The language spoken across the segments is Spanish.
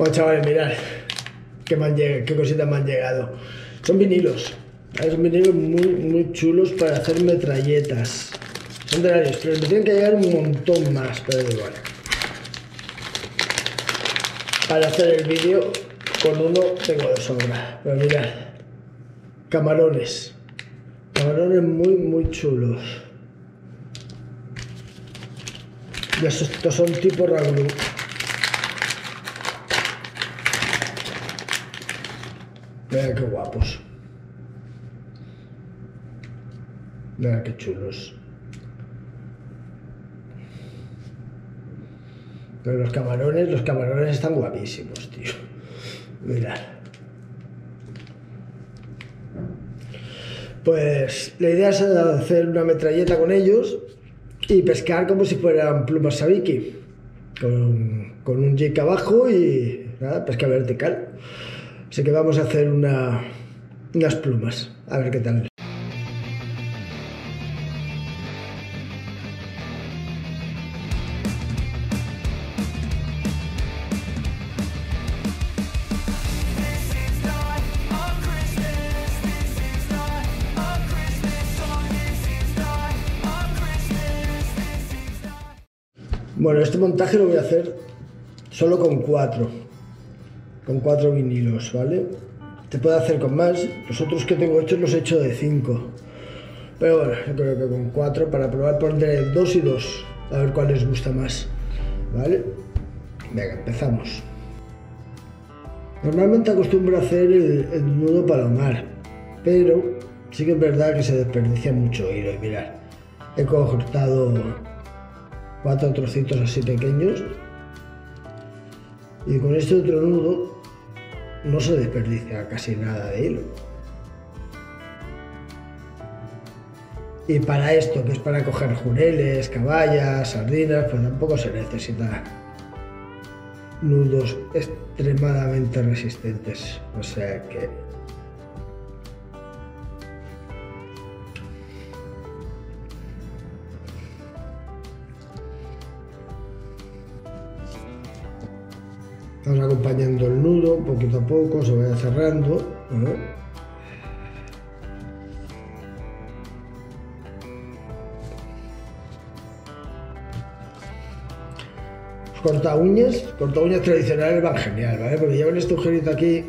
Bueno, chavales, mirad qué cositas me han llegado. Son vinilos. Son vinilos muy chulos para hacer metralletas. Son de varios, pero me tienen que llegar un montón más, pero igual. Para hacer el vídeo con uno tengo de sobra. Pero mirad, camarones. Camarones muy chulos. Y estos son tipo Raglou. Vean qué guapos. Vean qué chulos. Pero los camarones están guapísimos, tío. Mirad. Pues la idea es hacer una metralleta con ellos y pescar como si fueran plumas Sabiki. Con un jig abajo y nada, pesca vertical. Así que vamos a hacer unas plumas, a ver qué tal. Bueno, este montaje lo voy a hacer solo con cuatro vinilos, ¿vale? Te puede hacer con más. Los otros que tengo hechos los he hecho de 5, pero bueno, yo creo que con 4 para probar pondré 2 y 2, a ver cuál les gusta más, ¿vale? Venga, empezamos. Normalmente acostumbro a hacer el nudo palomar, pero sí que es verdad que se desperdicia mucho hilo. Y mirad, he cortado 4 trocitos así pequeños. Y con este otro nudo no se desperdicia casi nada de hilo. Y para esto, que es para coger jureles, caballas, sardinas, pues tampoco se necesita nudos extremadamente resistentes. O sea que... Estamos acompañando el nudo poquito a poco, se vaya cerrando, ¿no? Los corta uñas tradicionales van genial, ¿vale? Porque llevan este agujerito aquí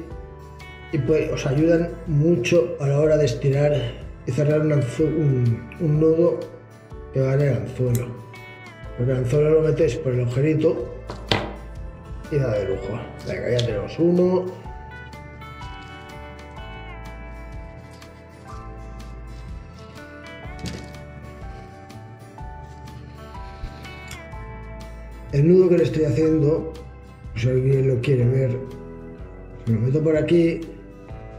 y pues os ayudan mucho a la hora de estirar y cerrar un nudo que va en el anzuelo. Porque el anzuelo lo metéis por el agujerito. Y nada de lujo. Venga, ya tenemos uno. El nudo que le estoy haciendo, si alguien lo quiere ver, lo meto por aquí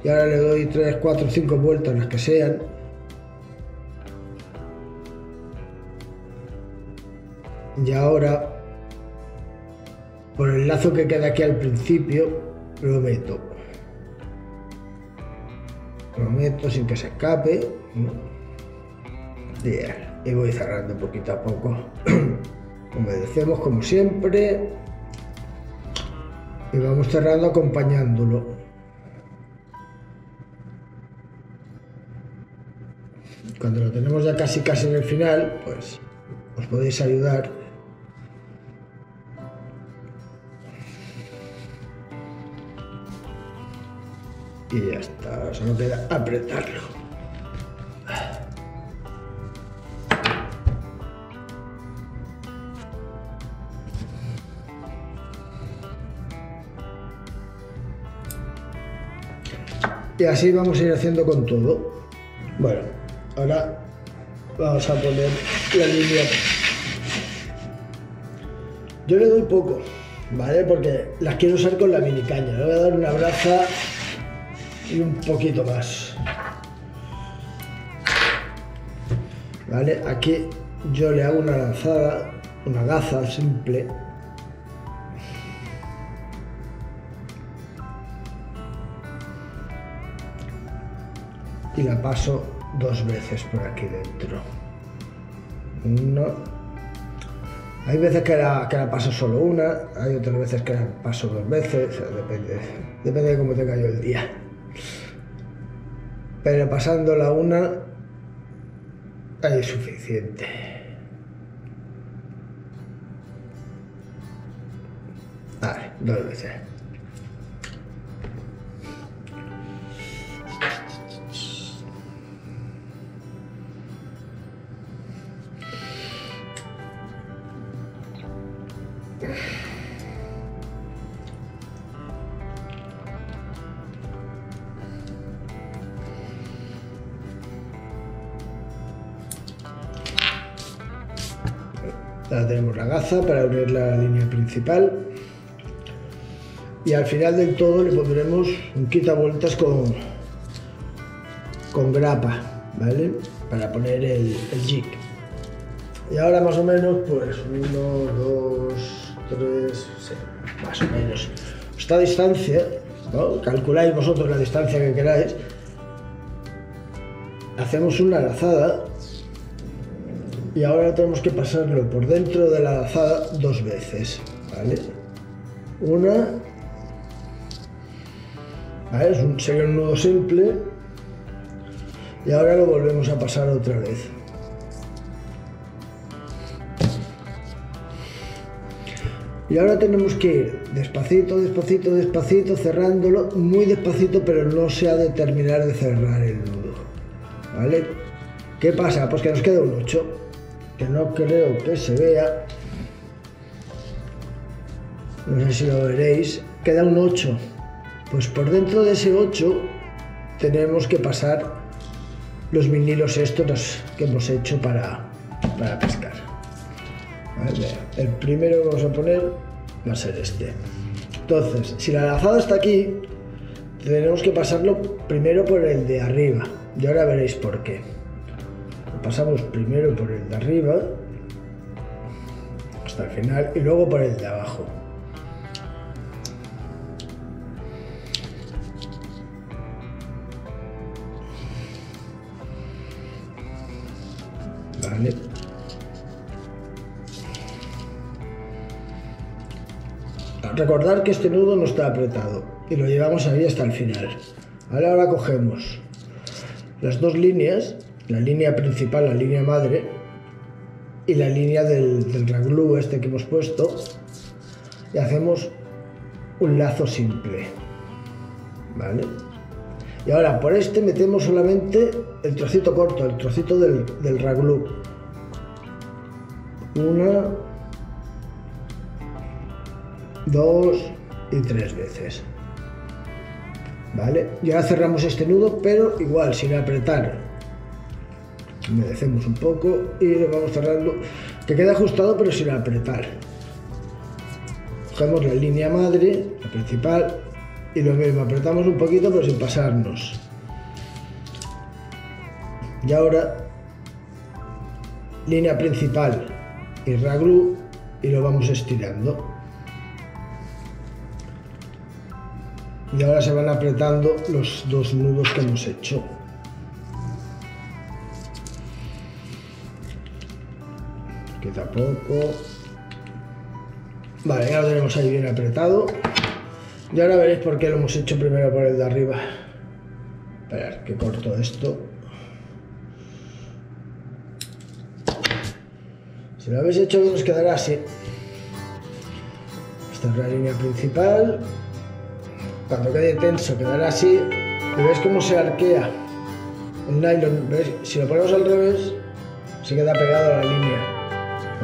y ahora le doy 3, 4, 5 vueltas, las que sean. Y ahora... por el lazo que queda aquí al principio lo meto sin que se escape, yeah. Y voy cerrando poquito a poco. Obedecemos como siempre y vamos cerrando acompañándolo. Cuando lo tenemos ya casi en el final, pues os podéis ayudar. Y ya está, solo queda apretarlo. Y así vamos a ir haciendo con todo. Bueno, ahora vamos a poner la línea. Yo le doy poco, ¿vale? Porque las quiero usar con la mini caña. Le voy a dar una braza y un poquito más, ¿vale? Aquí yo le hago una lanzada, una gaza simple, y la paso 2 veces por aquí dentro, 1 Hay veces que la paso solo una, hay otras veces que la paso dos veces, o sea, depende de cómo tenga yo el día. Pero pasándola una, ahí es suficiente. Vale, dos veces. Ahora tenemos la gaza para unir la línea principal y al final del todo le pondremos un quitavueltas con grapa, ¿vale? Para poner el jig. Y ahora más o menos, pues 1, 2, 3, sí, más o menos. Esta distancia, ¿no? Calculáis vosotros la distancia que queráis. Hacemos una lazada. Y ahora tenemos que pasarlo por dentro de la lazada dos veces, ¿vale? Una, ¿vale? Sería un nudo simple y ahora lo volvemos a pasar otra vez. Y ahora tenemos que ir despacito, despacito, despacito, cerrándolo muy despacito, pero no se ha de terminar de cerrar el nudo, ¿vale? ¿Qué pasa? Pues que nos queda un 8. Que no creo que se vea, no sé si lo veréis, queda un 8, pues por dentro de ese 8 tenemos que pasar los vinilos estos que hemos hecho para pescar. Vale, el primero que vamos a poner va a ser este. Entonces, si la lazada está aquí, tenemos que pasarlo primero por el de arriba y ahora veréis por qué. Pasamos primero por el de arriba hasta el final y luego por el de abajo. Vale. Recordad que este nudo no está apretado y lo llevamos ahí hasta el final. Vale, ahora cogemos las dos líneas. La línea principal, la línea madre, y la línea del raglou este que hemos puesto, y hacemos un lazo simple, ¿vale? Y ahora por este metemos solamente el trocito corto, el trocito del raglou. Una, dos y tres veces, ¿vale? Y ahora cerramos este nudo, pero igual, sin apretar. Humedecemos un poco y lo vamos cerrando, que queda ajustado pero sin apretar. Cogemos la línea madre, la principal, y lo mismo, apretamos un poquito pero sin pasarnos. Y ahora, línea principal y raglou, y lo vamos estirando. Y ahora se van apretando los dos nudos que hemos hecho. Queda poco. Vale, ya lo tenemos ahí bien apretado. Y ahora veréis por qué lo hemos hecho primero por el de arriba. Esperad, que corto esto. Si lo habéis hecho, os quedará así. Esta es la línea principal. Cuando quede tenso, quedará así. Y veis cómo se arquea el nylon. ¿Veis? Si lo ponemos al revés, se queda pegado a la línea.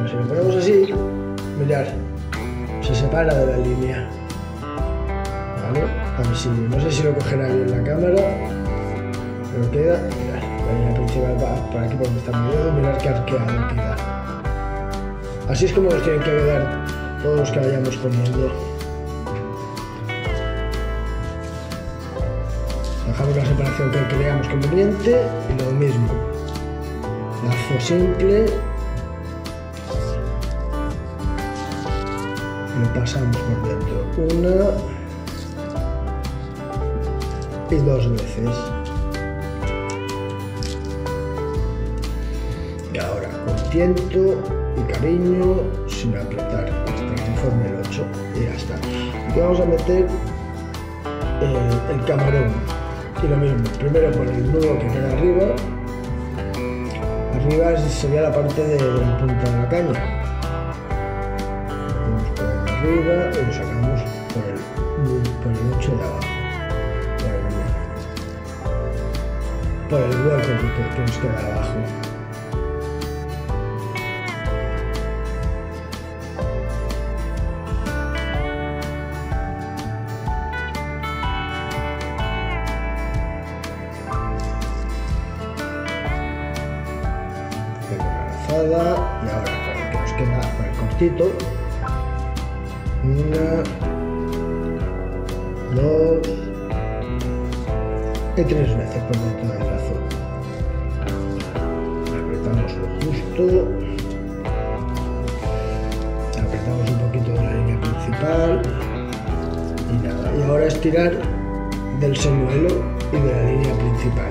Si lo ponemos así, mirad, se separa de la línea, ¿vale? A ver si, no sé si lo cogerá bien la cámara, pero queda, mirad, la línea principal va por aquí por donde está mi dedo, mirad qué arqueado queda. Así es como nos tienen que quedar todos los que vayamos poniendo. Dejamos la separación que creamos conveniente y lo mismo, lazo simple. Lo pasamos por dentro una y dos veces. Y ahora con tiento y cariño sin apretar hasta que forme el 8 y ya está. Aquí vamos a meter el camarón y lo mismo, primero con el nudo que queda arriba. Arriba sería la parte de la punta de la caña. Metemos por arriba y lo sacamos por el 8 de abajo, por el hueco que nos queda abajo. Hacemos una lazada y ahora con el que nos queda para el cortito, 1, 2 y 3 veces por dentro del brazo. Apretamos lo justo, apretamos un poquito de la línea principal y nada. Y ahora estirar del señuelo y de la línea principal.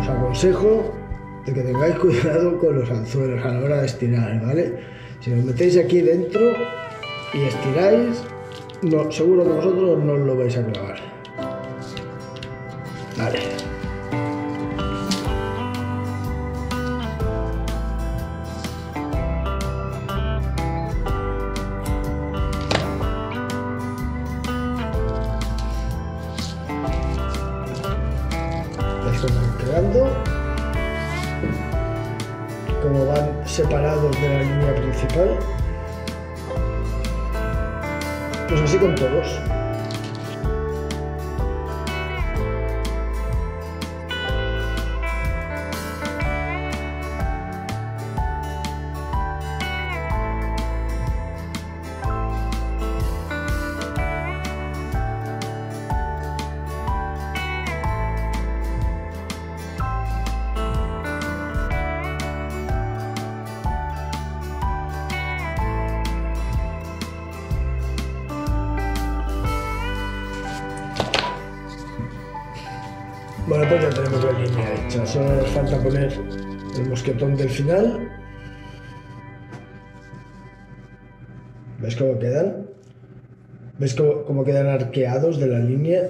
Os aconsejo que tengáis cuidado con los anzuelos a la hora de estirar, ¿vale? Si los metéis aquí dentro y estiráis, no, seguro que vosotros no os lo vais a clavar. Vale. Ya estamos quedando. Como van separados de la línea principal, pues así con todos. Bueno, pues ya tenemos la línea hecha, solo nos falta poner el mosquetón del final. ¿Ves cómo quedan? ¿Ves cómo quedan arqueados de la línea?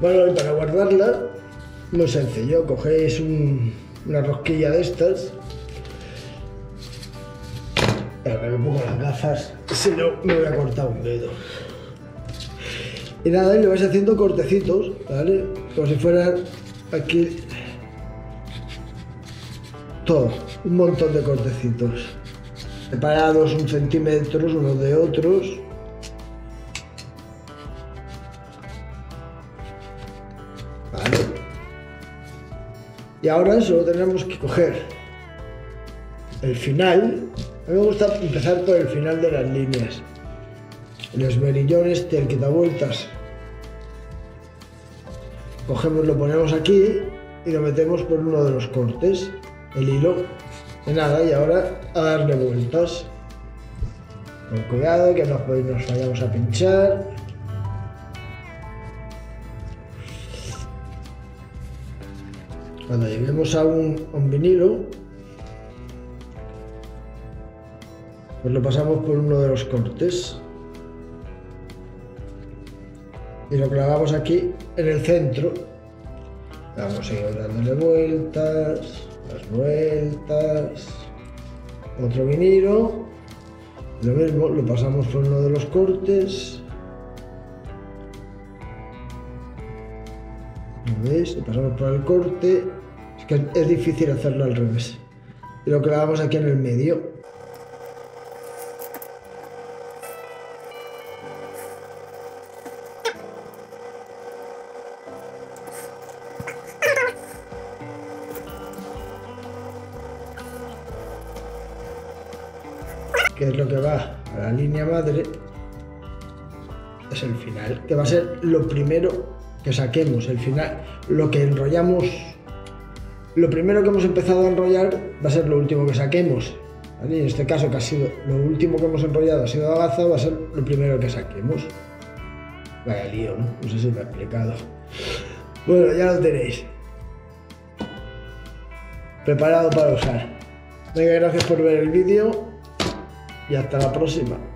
Bueno, y para guardarla, muy sencillo, cogéis una rosquilla de estas. Ahora me pongo las gafas, si no me voy a cortar un dedo. Y nada, y le vais haciendo cortecitos, ¿vale? Como si fuera aquí todo, un montón de cortecitos. Separados 1 centímetro unos de otros. Vale. Y ahora solo tenemos que coger el final. A mí me gusta empezar por el final de las líneas. El esmerillo este, el quitavueltas. Cogemos, lo ponemos aquí y lo metemos por uno de los cortes, el hilo. Y nada, y ahora a darle vueltas. Con cuidado que nos vayamos a pinchar. Cuando lleguemos a un vinilo, pues lo pasamos por uno de los cortes y lo clavamos aquí en el centro. Vamos a seguir dándole vueltas, las vueltas, otro vinilo, lo mismo, lo pasamos por uno de los cortes ¿Veis? Lo pasamos por el corte. Es que es difícil hacerlo al revés. Y lo clavamos aquí en el medio. Que es lo que va a la línea madre, es el final, que va a ser lo primero que saquemos, el final, lo que enrollamos, lo primero que hemos empezado a enrollar va a ser lo último que saquemos, ¿vale? En este caso, que ha sido lo último que hemos enrollado ha sido la baza, va a ser lo primero que saquemos. Vaya lío, ¿no? No sé si me he explicado. Bueno, ya lo tenéis preparado para usar. Venga, gracias por ver el vídeo. Y hasta la próxima.